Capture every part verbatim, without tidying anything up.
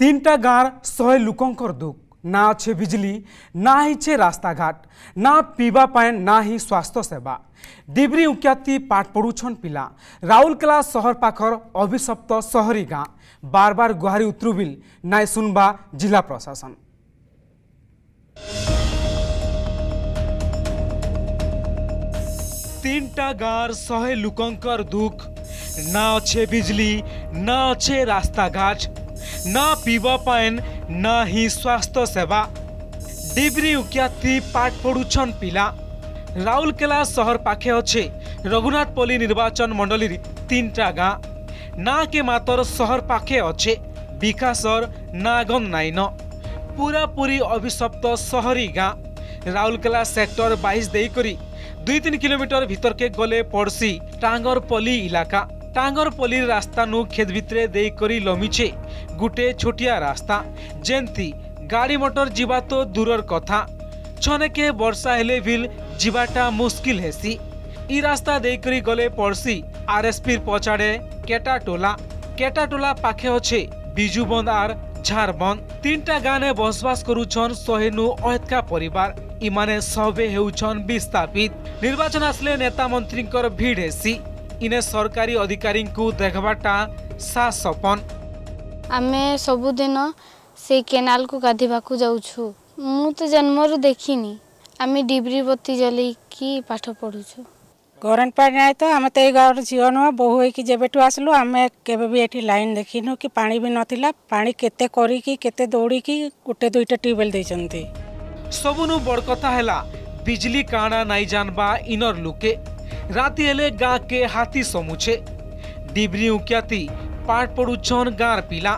तीन टा गाँव सौ लोकंकर दुख ना अच्छे बिजली ना ही छे रास्ता घाट ना पीवा पानी ना ही स्वास्थ्य सेवा डिब्री उक्याती पाठ पढ़ुछन पिला राउरकेला शहर पाखर अभिशप्त शहरी गाँव बार बार गुहारी उतरुबिल नाई सुनबा जिला प्रशासन। तीन टा गाँव सहे लोकंकर दुख ना अच्छे बिजली ना अच्छे रास्ता घाट ना पीवा पान ना ही स्वास्थ्य सेवा डिब्री उक्याती पाठ पढ़ुछन पिला राउरकेला शहर पाखे अच्छे रघुनाथपल्ली निर्वाचन मंडली तीन टा गाँव ना के मातर शहर पाखे अच्छे विकासर नागन नाइन पूरा पूरी अभिशप्त शहरी गाँव राउरकेला सेक्टर बाईस देकरी दुई तीन किलोमीटर भीतर के गले पड़सी टांगरपल्ली इलाका। टांगरपल्ली रास्ता नु खेत भितरे देकरी लमीछे गुटे छोटिया रास्ता जेनती गाड़ी मोटर जीवा तो दूरर कथा छनेके वर्षा हेले विल जीवाटा मुश्किल हेसी। इ रास्ता देकरी गले पड़सी आरएसपी पछाड़े केटा टोला केटा टोला पाखे अच्छे बीजू बंद आर झार बंद तीन टा गाने बसवास करूछन सहे नु अहतका परिवार इमाने सबे हेउछन विस्थापित। निर्वाचन आसले नेता मंत्रींकर भीड़ हेसी इने सरकारी अधिकारी को देखबाटा सा सपन। आमे सबुदिन से केनाल को गाधवाक जाऊँ मु तो जन्मरू देखनी आम डिब्री बत्ती जल्कि पाठ पढ़ुछु करेन्ट पानी ना तो आम तो ये गाँव झील नुह बोहू होगी जबठू आसलु आम केवे ये लाइन देखीनु कि पानी भी नाला पानी केते करिकी केते दौड़िकी गोटे दुईटा ट्यूबवेल देइछंती। सबुनु बड़ कथा है बिजली काणा नाई जानबा इनर लुके राति हेले गाँ के हाथी समुछे डिब्री उक्याती पाठ पढ़ुछन गाँव पिला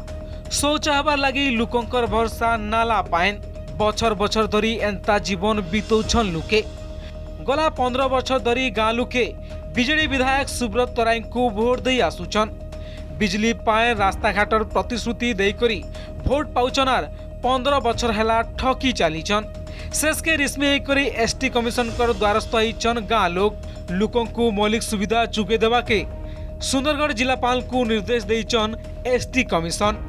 शौच हबार लगी लुकंकर भरसा नाला पाएन बछर बछर धरी एंता जीवन बीतौछन लुके। गला पंद्रह बछर धरी गाँ लुके बीजेडी विधायक सुब्रत तराई को भोट दे आसुछन बिजली पाए रास्ता घाटर प्रतिश्रुति देकरी भोट पाउछन आर पंद्रह बछर हेला ठकी चलीछन शेष के रिश्मी होकरी एस टी कमिशन कर द्वारस्थ होईछन गाँ लोग लुकों को मौलिक सुविधा चुके देवा के सुंदरगढ़ जिलापाल को निर्देश देइछन एसटी कमिशन।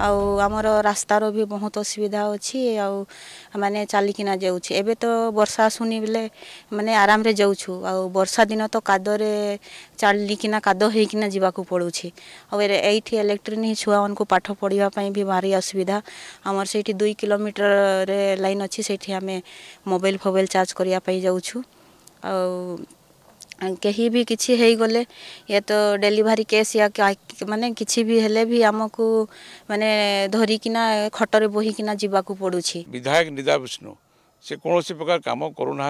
आउ आमर रास्तार भी बहुत असुविधा अच्छी माने चलिकिना जाऊँ एबे तो वर्षा सुनी बेले माने आराम रे जाऊँ आउ वर्षा दिन तो कादरे चलिकिना काद होना जावाक पड़ू आई इलेक्ट्रिक ही छुआ को पाठ पढ़ापी भी भारी असुविधा आमर से दुई किलोमीटर रे लाइन अच्छी से आम मोबाइल फोबाइल चार्ज करने जाऊँ और कहीं भी किसी है गले या तो डिलीवरी केस या माने किसी भी हेले भी आमको माने धरिकिना खटर बोहिकिना जीवाकू पड़ुछि। विधायक निदा विष्णु से कौन सी प्रकार काम करूना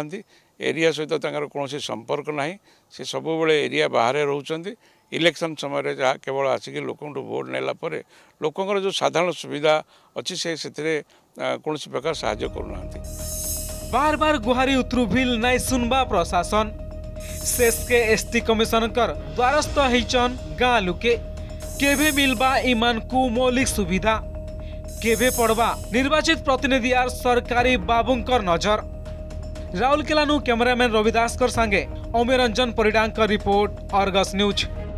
एरिया सहित कौन संपर्क ना से सब बेले एरिया बाहर रोचंती इलेक्शन समय जहाँ केवल आसिक लोक भोट नालापर लोकंर जो साधारण सुविधा अच्छी से कौन प्रकार सा बार बार गुहारी उतरुभिल नाई सुनबा प्रशासन शेष के एसटी कमिशन कर द्वारस्थ होईछन गाँ लुके केभे मिलबा ईमान को मौलिक सुविधा केभे पड़वा निर्वाचित प्रतिनिधि आर सरकारी बाबूंकर नजर। राउरकेला नु कैमरामैन रविदास कर संगे अमेय रंजन परिडांकर रिपोर्ट आर्गस न्यूज।